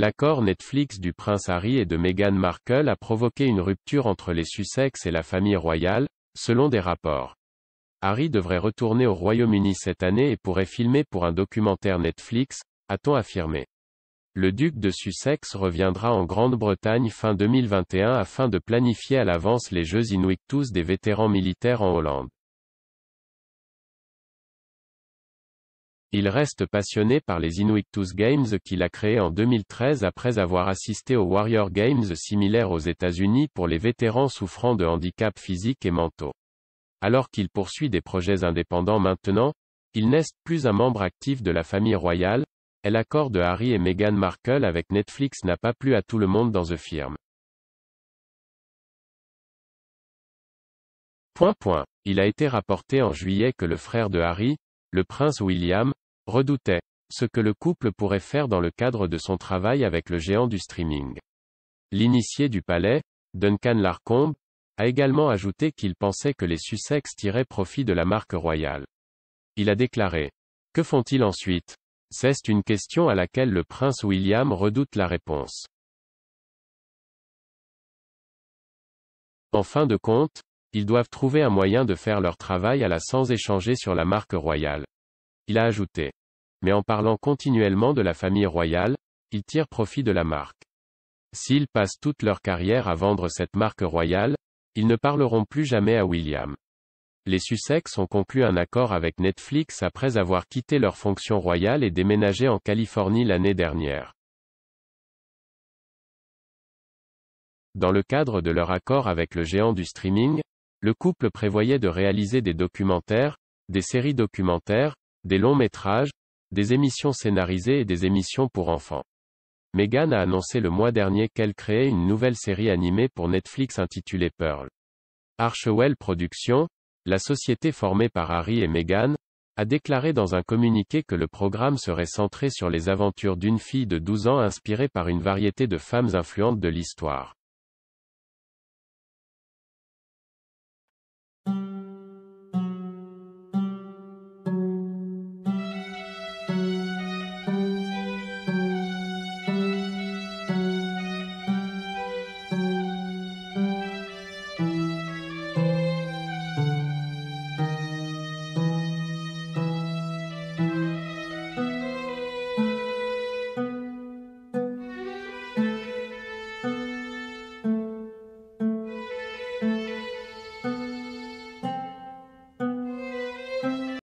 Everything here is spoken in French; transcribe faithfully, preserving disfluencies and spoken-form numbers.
L'accord Netflix du prince Harry et de Meghan Markle a provoqué une rupture entre les Sussex et la famille royale, selon des rapports. Harry devrait retourner au Royaume-Uni cette année et pourrait filmer pour un documentaire Netflix, a-t-on affirmé. Le duc de Sussex reviendra en Grande-Bretagne fin deux mille vingt et un afin de planifier à l'avance les Jeux Invictus des vétérans militaires en Hollande. Il reste passionné par les Invictus Games qu'il a créés en deux mille treize après avoir assisté aux Warrior Games similaires aux États-Unis pour les vétérans souffrant de handicaps physiques et mentaux. Alors qu'il poursuit des projets indépendants maintenant, il n'est plus un membre actif de la famille royale, et l'accord de Harry et Meghan Markle avec Netflix n'a pas plu à tout le monde dans The Firm. Point point. Il a été rapporté en juillet que le frère de Harry, le prince William, redoutait ce que le couple pourrait faire dans le cadre de son travail avec le géant du streaming. L'initié du palais, Duncan Larcombe, a également ajouté qu'il pensait que les Sussex tiraient profit de la marque royale. Il a déclaré : Que font-ils ensuite ? C'est une question à laquelle le prince William redoute la réponse. En fin de compte, ils doivent trouver un moyen de faire leur travail à la sans échanger sur la marque royale. Il a ajouté : Mais en parlant continuellement de la famille royale, ils tirent profit de la marque. S'ils passent toute leur carrière à vendre cette marque royale, ils ne parleront plus jamais à William. Les Sussex ont conclu un accord avec Netflix après avoir quitté leur fonction royale et déménagé en Californie l'année dernière. Dans le cadre de leur accord avec le géant du streaming, le couple prévoyait de réaliser des documentaires, des séries documentaires, des longs métrages, des émissions scénarisées et des émissions pour enfants. Meghan a annoncé le mois dernier qu'elle créait une nouvelle série animée pour Netflix intitulée Pearl. Archewell Productions, la société formée par Harry et Meghan, a déclaré dans un communiqué que le programme serait centré sur les aventures d'une fille de douze ans inspirée par une variété de femmes influentes de l'histoire.